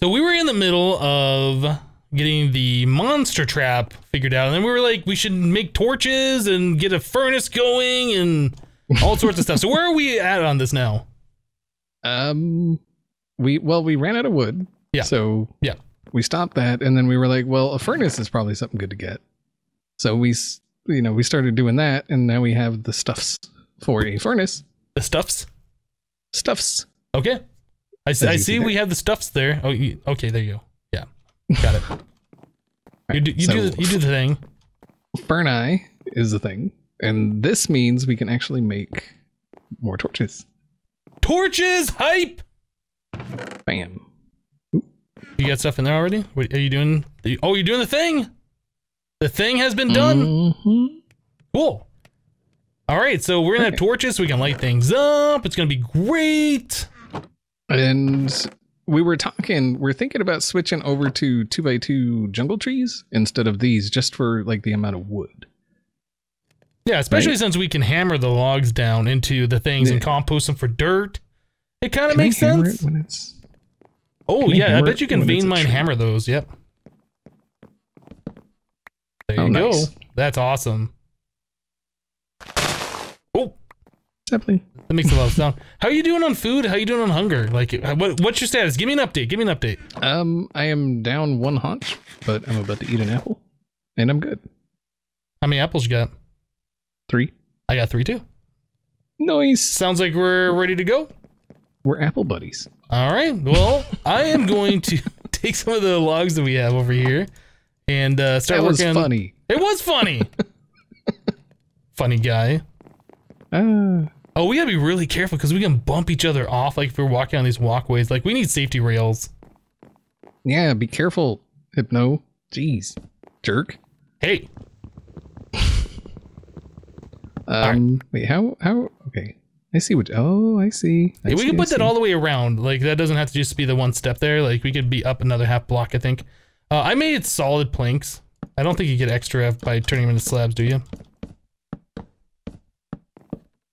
So we were in the middle of getting the monster trap figured out, and then we were like, we should make torches and get a furnace going and all sorts of stuff. So where are we at on this now? We ran out of wood. Yeah. So yeah, we stopped that, and then we were like, well, a furnace is probably something good to get. So we, you know, we started doing that, and now we have the stuffs for a furnace. The stuffs? Stuffs. Okay. I see we have the stuffs there. Oh, you, okay, there you go. Yeah. Got it. you do the thing. Ferni is the thing. And this means we can actually make more torches. Torches! Hype! Bam. Oop. You got stuff in there already? What, are you doing? Oh, you're doing the thing? The thing has been done? Cool. Alright, so we're gonna have torches so we can light things up. It's gonna be great! And we were talking, we're thinking about switching over to 2x2 jungle trees instead of these, just for like the amount of wood. Yeah, especially since we can hammer the logs down into the things and compost them for dirt. It kind of makes sense. Oh yeah, I bet you can vein mine hammer those. Yep. There you go. That's awesome. Oh. Definitely. That makes a lot of sound. How are you doing on food? How are you doing on hunger? Like, what's your status? Give me an update. Give me an update. I am down one haunch, but I'm about to eat an apple, and I'm good. How many apples you got? 3. I got 3 too. Nice. Sounds like we're ready to go. We're apple buddies. All right. Well, I am going to take some of the logs that we have over here and start working. That was funny. It was funny. Funny guy. Oh, we gotta be really careful because we can bump each other off. Like if we're walking on these walkways, like we need safety rails. Yeah, be careful, Hypno. Jeez, jerk. Hey. Wait, how? Okay, I see what. Oh, I see. Yeah, we can put that all the way around. Like that doesn't have to just be the one step there. Like we could be up another half block. I think. I made it solid planks. I don't think you get extra by turning them into slabs, do you?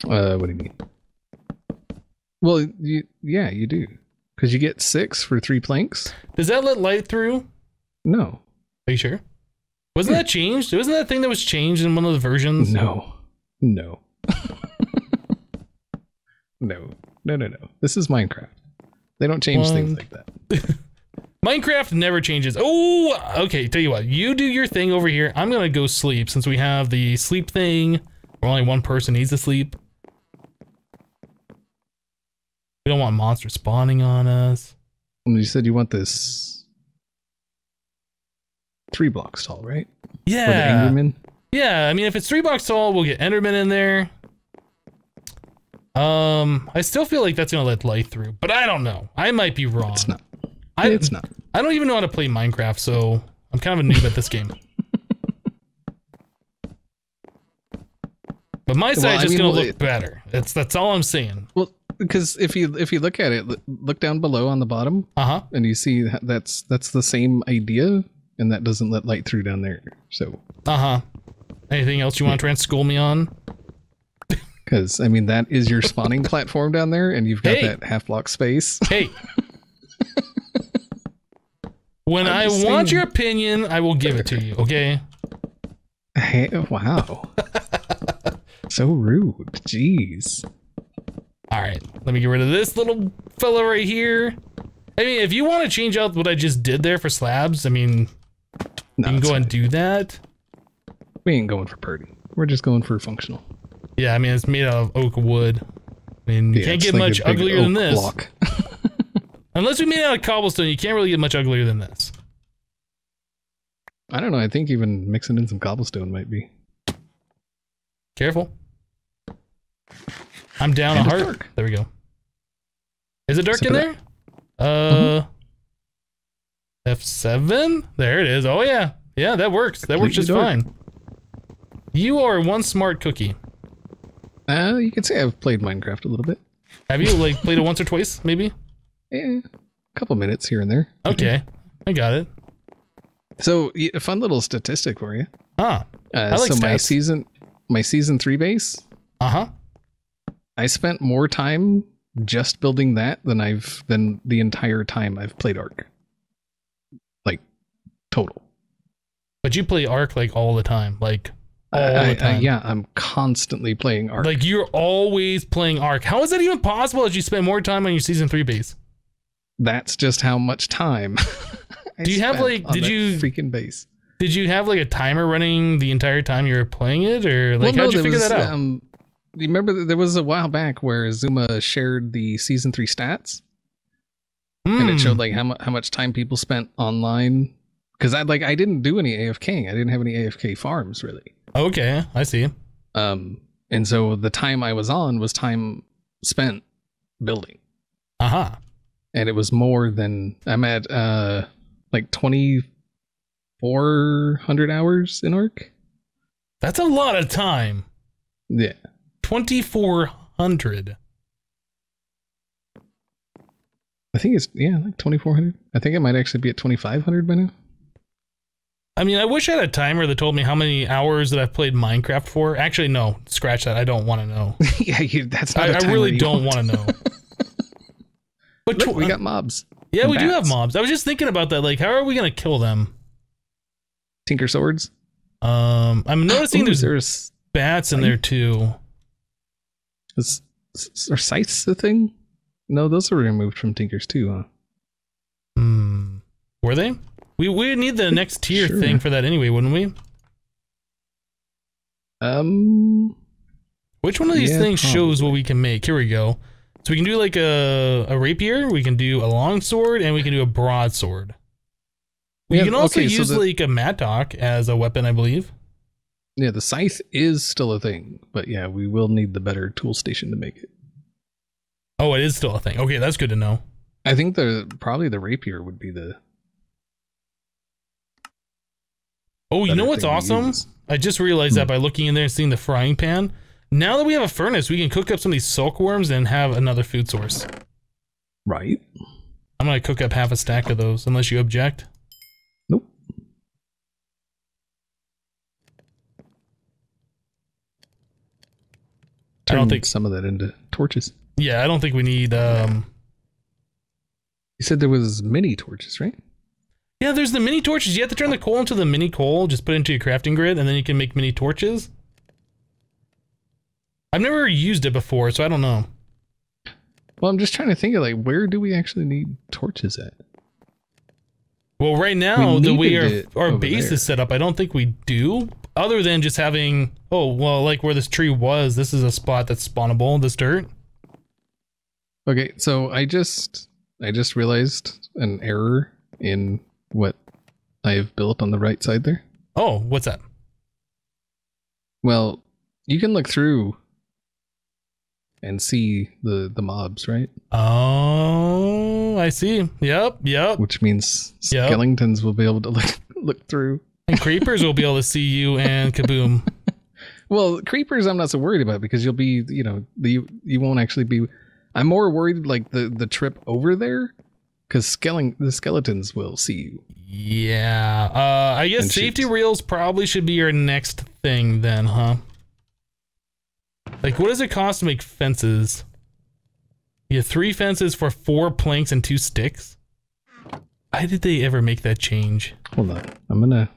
What do you mean? Well, yeah, you do. Because you get 6 for 3 planks. Does that let light through? No. Are you sure? Wasn't that changed? Wasn't that thing that was changed in one of the versions? No. No. No. This is Minecraft. They don't change things like that. Minecraft never changes. Oh, okay. Tell you what. You do your thing over here. I'm going to go sleep since we have the sleep thing. Where only one person needs to sleep. We don't want monsters spawning on us. You said you want this 3 blocks tall, right? Yeah. For the Enderman? Yeah, I mean, if it's 3 blocks tall, we'll get Enderman in there. I still feel like that's gonna let light through, but I don't know. I might be wrong. It's not. It's not. I don't even know how to play Minecraft, so I'm kind of a noob at this game. But my side's just gonna look better. That's all I'm saying. Well, because if you look at it, look down below on the bottom, and you see that's the same idea, and that doesn't let light through down there. So. Anything else you want to try and school me on? Because, I mean, that is your spawning platform down there, and you've got that half-block space. Hey! When I want your opinion, I will give it to you, okay? Hey, wow. So rude. Jeez. Alright, let me get rid of this little fella right here. I mean, if you want to change out what I just did there for slabs, I mean, you can go and do that. We ain't going for pretty. We're just going for functional. Yeah, I mean, it's made out of oak wood. I mean, you can't get like much uglier than this. Unless we made it out of cobblestone, you can't really get much uglier than this. I don't know. I think even mixing in some cobblestone might be. Careful. I'm down a heart. Dark. There we go. Is it dark in there? F7? There it is. Oh, yeah. Yeah, that works. That works just fine. You are one smart cookie. You could say I've played Minecraft a little bit. Have you, like, played it once or twice, maybe? Yeah, a couple minutes here and there. Okay, I got it. So, a fun little statistic for you. I like so stats. my season 3 base. I spent more time just building that than the entire time I've played Ark. total. But you play Ark like all the time, like all the time. Yeah, I'm constantly playing Ark. Like you're always playing Ark. How is that even possible as you spend more time on your season 3 base? That's just how much time. Do you have like? Did you freaking base? Did you have like a timer running the entire time you were playing it, or like how did you figure that out? Remember that there was a while back where Zuma shared the season 3 stats, and it showed like how much time people spent online. Because I didn't do any AFKing. I didn't have any AFK farms really. Okay, I see. And so the time I was on was time spent building. Uh-huh. And it was more than I'm at like 2,400 hours in Ark. That's a lot of time. Yeah. 2,400. I think it's like 2,400. I think I might actually be at 2,500 by now. I mean, I wish I had a timer that told me how many hours that I've played Minecraft for. Actually, no, scratch that. I don't want to know. Yeah, that's not a timer. I really don't want to know. But look, we got mobs. Yeah, we do have mobs. I was just thinking about that. Like, how are we gonna kill them? Tinker swords. I'm noticing there's bats in there too. Are scythes a thing? No, those are removed from Tinkers too, huh? Hmm. Were they? We need the next tier thing for that anyway, wouldn't we? Which one of these things probably shows what we can make? Here we go. So we can do like a rapier, we can do a longsword, and we can do a broadsword. We can also use like a mattock as a weapon, I believe. Yeah, the scythe is still a thing, but yeah, we will need the better tool station to make it. Oh, it is still a thing. Okay, that's good to know. I think probably the rapier would be the... Oh, you know what's awesome? I just realized that by looking in there and seeing the frying pan. Now that we have a furnace, we can cook up some of these silkworms and have another food source. Right. I'm going to cook up half a stack of those, unless you object. Nope. I don't think some of that into torches. Yeah, I don't think we need... You said there was mini torches, right? Yeah, there's the mini torches. You have to turn the coal into the mini coal. Just put it into your crafting grid, and then you can make mini torches. I've never used it before, so I don't know. Well, I'm just trying to think of, like, where do we actually need torches at? Well, right now, the way our base is set up, I don't think we do. Other than just having, oh, well, like where this tree was, this is a spot that's spawnable, this dirt. Okay, so I just realized an error in what I have built on the right side there. Oh, what's that? Well, you can look through and see the mobs, right? Oh, I see. Yep. Which means skeletons will be able to look through. And creepers will be able to see you and kaboom. Well, creepers I'm not so worried about because you'll be, you won't actually be... I'm more worried like the trip over there because the skeletons will see you. Yeah. I guess safety reels probably should be your next thing then, huh? Like, what does it cost to make fences? You have 3 fences for 4 planks and 2 sticks? Why did they ever make that change? Hold on. I'm gonna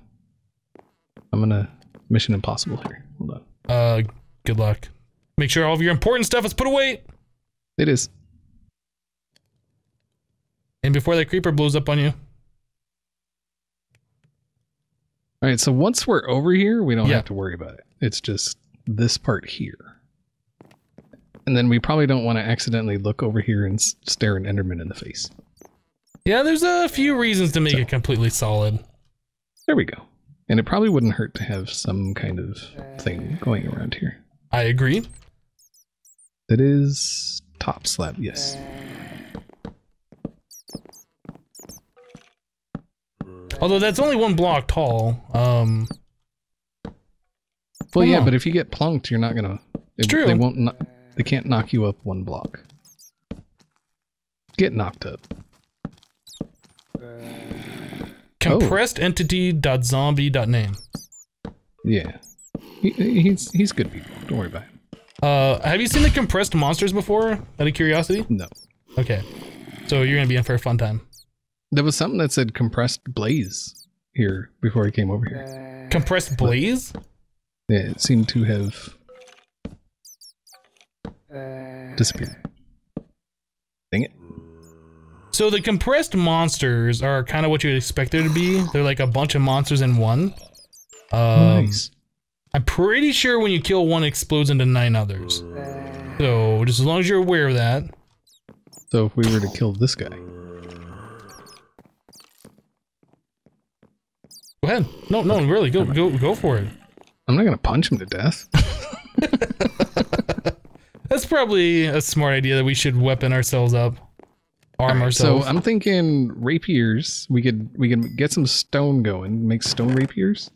Mission Impossible here. Hold on. Good luck. Make sure all of your important stuff is put away! It is. And before that creeper blows up on you. Alright, so once we're over here, we don't have to worry about it. It's just this part here. And then we probably don't want to accidentally look over here and stare an Enderman in the face. Yeah, there's a few reasons to make it completely solid. There we go. And it probably wouldn't hurt to have some kind of thing going around here. I agree. That is top slab, yes. Although that's only 1 block tall. Well, yeah, but if you get plunked, you're not gonna. It's true. They can't knock you up 1 block. Get knocked up. Compressed entity.zombie.name. Yeah, he's good people. Don't worry about him. Have you seen the compressed monsters before? Out of curiosity? No. Okay, so you're gonna be in for a fun time. There was something that said compressed blaze here before I came over here. Compressed Blaze? Yeah, it seemed to have disappeared. Dang it. So the compressed monsters are kind of what you would expect there to be. They're like a bunch of monsters in one. Nice. I'm pretty sure when you kill one, it explodes into 9 others. So just as long as you're aware of that. So if we were to kill this guy. Go ahead. No, no, really, go for it. I'm not gonna punch him to death. That's probably a smart idea that we should weapon ourselves up. Arm ourselves. So I'm thinking rapiers. We could get some stone going, make stone rapiers.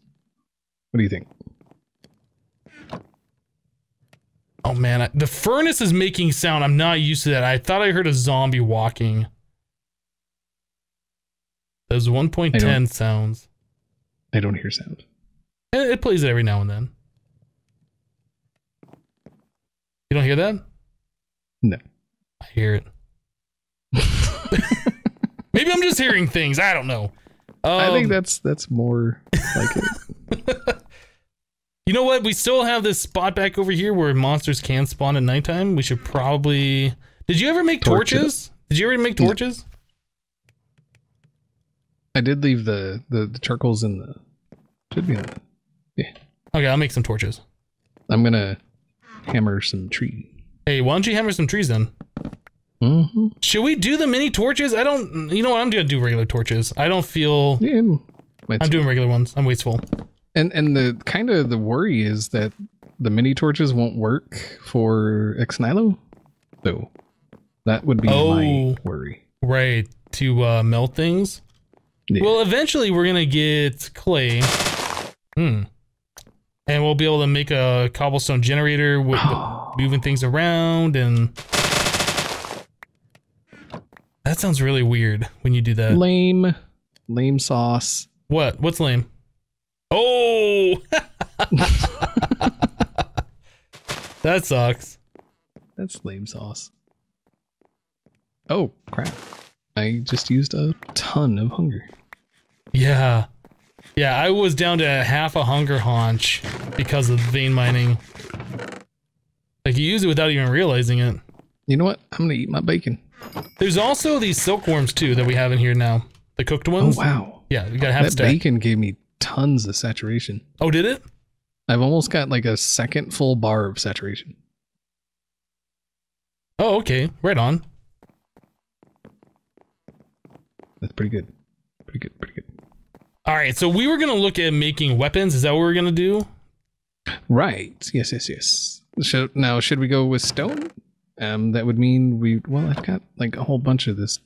What do you think? Oh man, the furnace is making sound. I'm not used to that. I thought I heard a zombie walking. Those 1.10 sounds. I don't hear sound. It plays it every now and then. You don't hear that? No. I hear it. Maybe I'm just hearing things. I don't know. I think that's more like it. You know what? We still have this spot back over here where monsters can spawn at nighttime. We should probably... Did you ever make torches? Did you ever make torches? I did leave the charcoals in the... Should be on the... Yeah. Okay, I'll make some torches. I'm gonna hammer some trees. Hey, why don't you hammer some trees then? Mm-hmm. Should we do the mini torches? I don't... You know what? I'm gonna do regular torches. I don't feel... Yeah, I'm doing regular ones. I'm wasteful. And the kind of the worry is that the mini torches won't work for X-Nylo. So that would be my worry. Right. To melt things? Yeah. Well, eventually we're gonna get clay. Hmm. And we'll be able to make a cobblestone generator with moving things around, and that sounds really weird when you do that. Lame. Lame sauce. What? What's lame? Oh! That sucks. That's lame sauce. Oh, crap. I just used a ton of hunger. Yeah. Yeah, I was down to half a hunger haunch because of vein mining. Like, you use it without even realizing it. You know what? I'm gonna eat my bacon. There's also these silkworms, too, that we have in here now. The cooked ones. Oh, wow. Yeah, we gotta have that stack. Bacon gave me tons of saturation. Oh, did it? I've almost got, like, a second full bar of saturation. Oh, okay. Right on. That's pretty good. Pretty good, pretty good. Alright, so we were going to look at making weapons. Is that what we were going to do? Right. Yes, yes, yes. Now, should we go with stone? That would mean we... Well, I've got like a whole bunch of this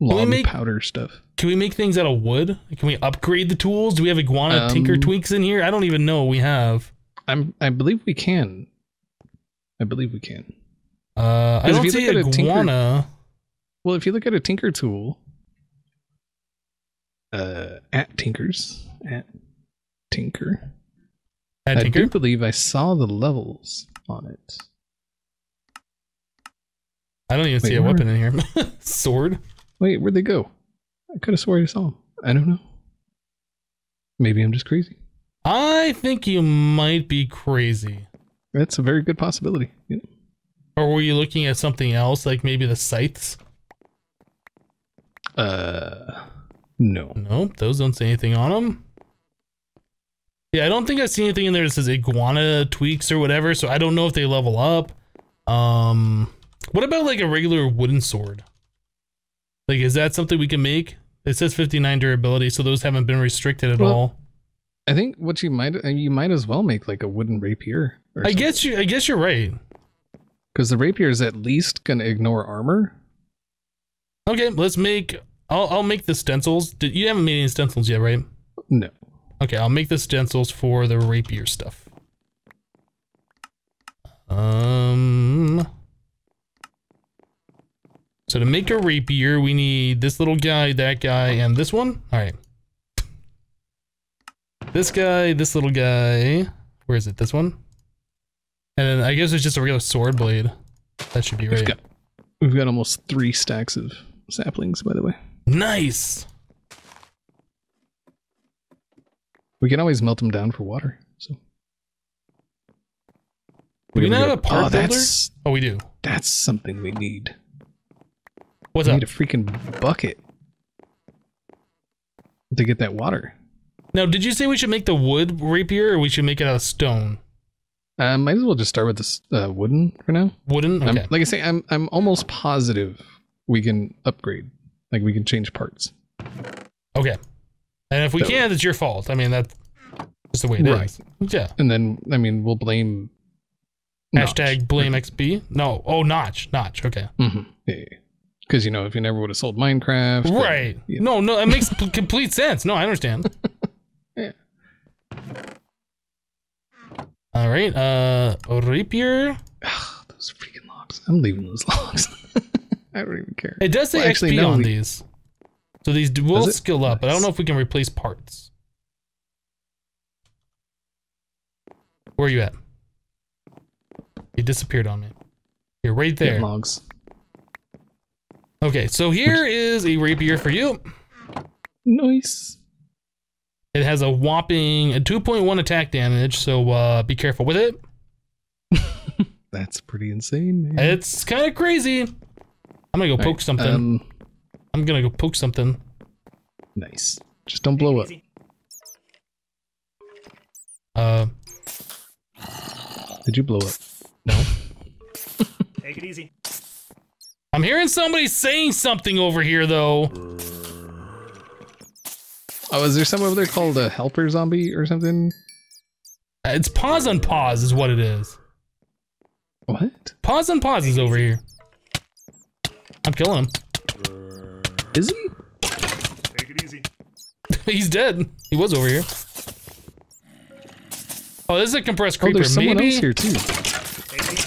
long powder stuff. Can we make things out of wood? Can we upgrade the tools? Do we have iguana tinker tweaks in here? I don't even know what we have. I believe we can. I believe we can. I don't see iguana. Well, if you look at a tinker tool... at Tinkers. At Tinker. At Tinker? I do believe I saw the levels on it. I don't even see a weapon in here. Sword? Wait, where'd they go? I could have sworn I saw them. I don't know. Maybe I'm just crazy. I think you might be crazy. That's a very good possibility. Yeah. Or were you looking at something else, like maybe the scythes? No. Nope, those don't say anything on them. Yeah, I don't think I've seen anything in there that says iguana tweaks or whatever, so I don't know if they level up. What about like a regular wooden sword? Like, is that something we can make? It says 59 durability, so those haven't been restricted at all. I think what you might as well make like a wooden rapier. Or something. I guess you're right. Because the rapier is at least gonna ignore armor. Okay, let's make. I'll make the stencils. You haven't made any stencils yet, right? No. Okay, I'll make the stencils for the rapier stuff. So to make a rapier, we need this little guy, that guy, and this one. All right. This guy, this little guy. Where is it? This one. And then I guess it's just a real sword blade. That should be right. We've got almost 3 stacks of saplings, by the way. Nice. We can always melt them down for water. So we do not have a part builder? Oh, we do. That's something we need. What's up? We need a freaking bucket to get that water. Now, did you say we should make the wood rapier, or we should make it out of stone? Might as well just start with this wooden for now. Wooden, okay. Like I say, I'm almost positive we can upgrade. Like we can change parts. Okay. And if we can, it's your fault. I mean, that's just the way it is. Yeah. And then, I mean, we'll blame. Hashtag blame XB. No. Oh, Notch. Notch. Okay. Mm-hmm. Yeah. Because, you know, if you never would have sold Minecraft. Right. Then, yeah. No, no, it makes complete sense. No, I understand. Yeah. All right. Rapier. Ugh, those freaking logs. I'm leaving those logs. I don't even care. It does say XP on these. So these will skill up, but I don't know if we can replace parts. Where are you at? You disappeared on me. You're right there. Logs. Okay, so here is a rapier for you. Nice. It has a whopping 2.1 attack damage, so be careful with it. That's pretty insane, man. It's kind of crazy. I'm gonna go poke something. I'm gonna go poke something. Nice. Just don't blow up. Did you blow up? No. Take it easy. I'm hearing somebody saying something over here, though. Oh, is there someone over there called a helper zombie or something? It's pause on pause is what it is. What? Pause on pause is over here. I'm killing him. Is he? Take it easy. He's dead. He was over here. Oh, this is a compressed creeper. There's someone else here too.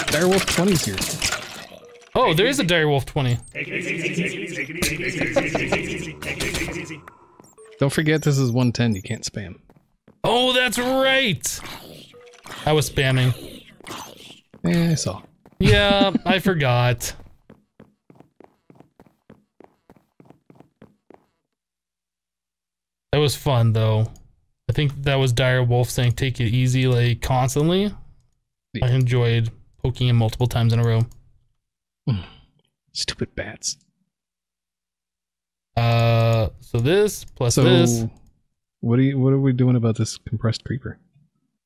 Direwolf20's here. Oh, there is a Direwolf20. Take it easy. Take it easy. Take it easy. Take it easy. Don't forget, this is 110. You can't spam. Oh, that's right. I was spamming. Yeah, I saw. Yeah, I forgot. That was fun, though. I think that was Direwolf saying take it easy, like, constantly. Yeah. I enjoyed poking him multiple times in a row. Stupid bats. So this, plus this. What are we doing about this compressed creeper?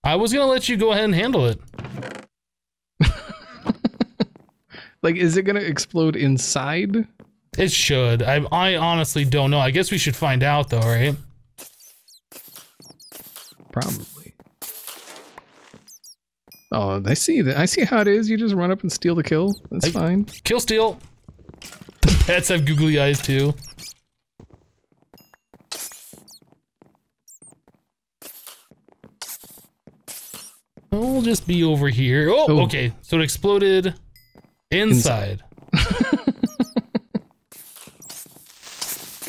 I was gonna let you go ahead and handle it. Like, is it gonna explode inside? It should. I honestly don't know. I guess we should find out, though, right? Probably. Oh, I see that. I see how it is. You just run up and steal the kill. That's fine. Kill steal. The pets have googly eyes too. We'll just be over here. Oh, okay. So it exploded inside.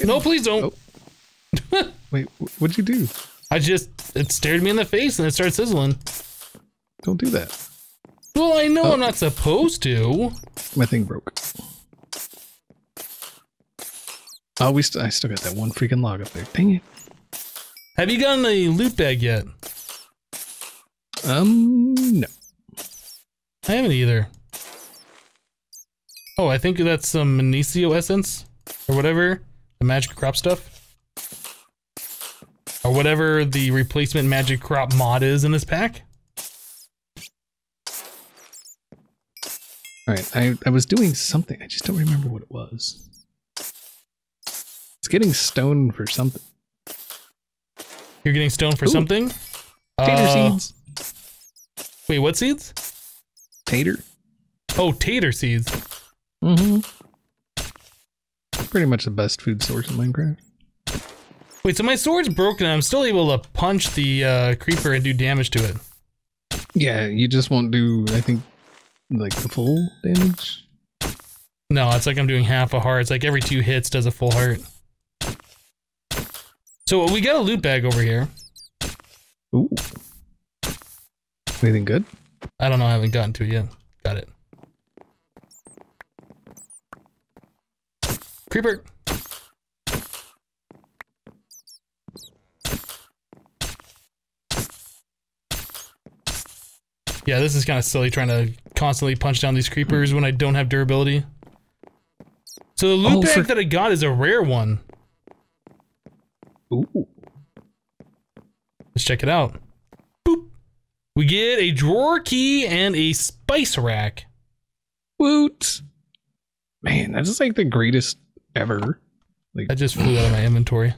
No, please don't. Oh. Wait, what'd you do? I just, it stared me in the face and it started sizzling. Don't do that. Well, I know I'm not supposed to. My thing broke. Oh, I still got that one freaking log up there. Dang it. Have you gotten a loot bag yet? No. I haven't either. Oh, I think that's some Manesio essence or whatever. The magic crop stuff. Or whatever the replacement magic crop mod is in this pack. Alright, I was doing something. I just don't remember what it was. It's getting stone for something. You're getting stone for something? Tater seeds. Wait, what seeds? Tater. Oh, tater seeds. Mm-hmm. Pretty much the best food source in Minecraft. Wait, so my sword's broken and I'm still able to punch the creeper and do damage to it. Yeah, you just won't do, I think, like the full damage? No, it's like I'm doing half a heart. It's like every 2 hits does a full heart. So we got a loot bag over here. Ooh. Anything good? I don't know, I haven't gotten to it yet. Got it. Creeper. Yeah, this is kind of silly trying to constantly punch down these creepers when I don't have durability. So the loot bag that I got is a rare one. Ooh. Let's check it out. Boop. We get a drawer key and a spice rack. Woot. Man, that is like the greatest ever. Like, that just flew out of my inventory.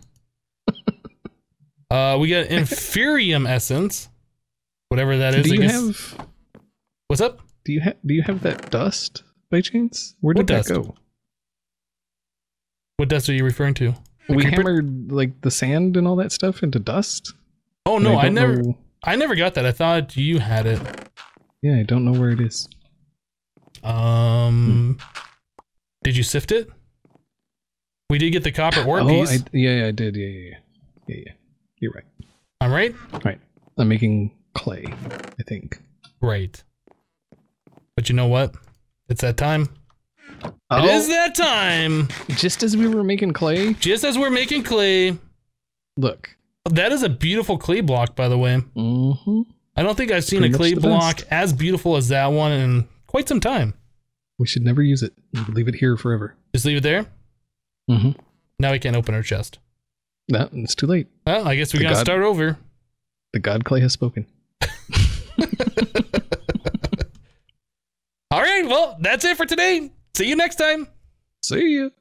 We got inferium essence, whatever that is. Do you have? What's up? Do you have that dust by chance? Where did that go? What dust are you referring to? We hammered like the sand and all that stuff into dust. Oh no, I never got that. I thought you had it. Yeah, I don't know where it is. Did you sift it? We did get the copper ore piece. Yeah, I did. Yeah. You're right. I'm right? Right. I'm making clay, I think. Right. But you know what? It's that time. Oh. It is that time! Just as we were making clay? Just as we're making clay. Look. That is a beautiful clay block, by the way. Mm-hmm. I don't think I've seen a clay block as beautiful as that one in quite some time. We should never use it. Leave it here forever. Just leave it there? Mm-hmm. Now we can't open our chest. No, it's too late. Well, I guess we gotta start over. The god clay has spoken. All right, well, that's it for today. See you next time. See you.